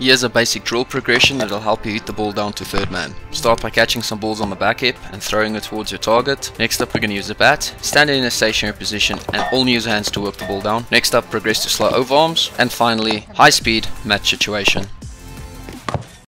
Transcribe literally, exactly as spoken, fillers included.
Here's a basic drill progression that'll help you hit the ball down to third man. Start by catching some balls on the back hip and throwing it towards your target. Next up, we're going to use a bat, stand in a stationary position and only use hands to work the ball down. Next up, progress to slow overarms, and finally high speed match situation.